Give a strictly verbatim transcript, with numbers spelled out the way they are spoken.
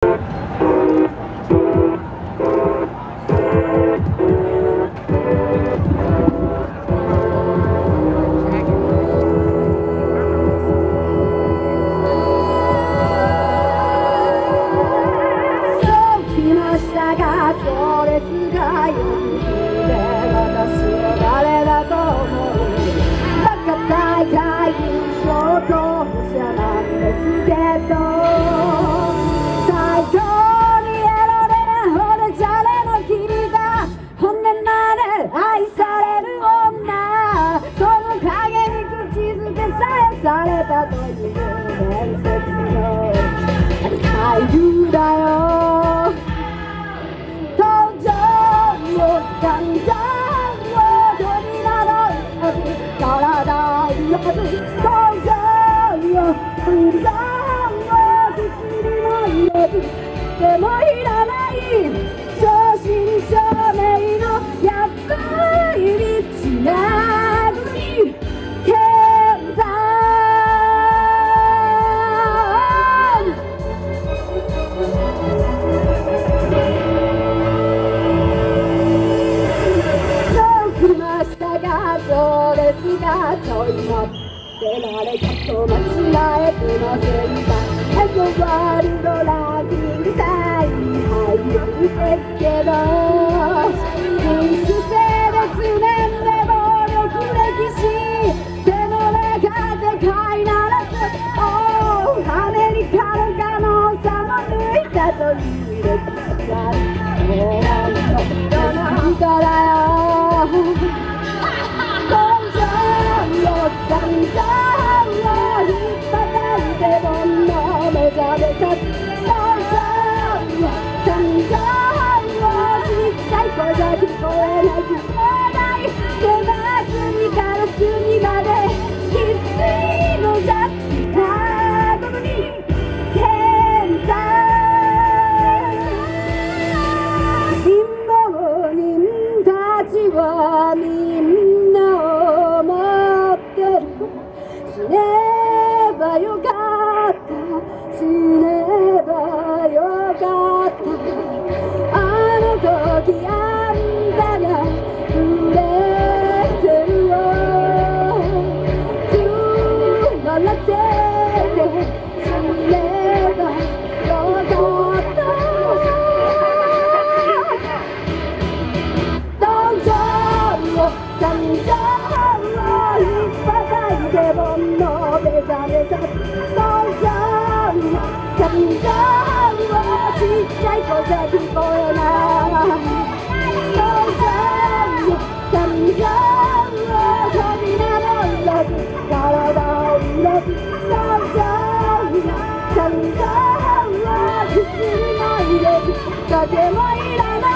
とてもいらない